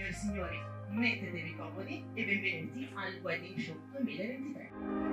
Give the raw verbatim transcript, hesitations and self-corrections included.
Signore e signori, mettetevi comodi e benvenuti al Wedding Show duemilaventitré.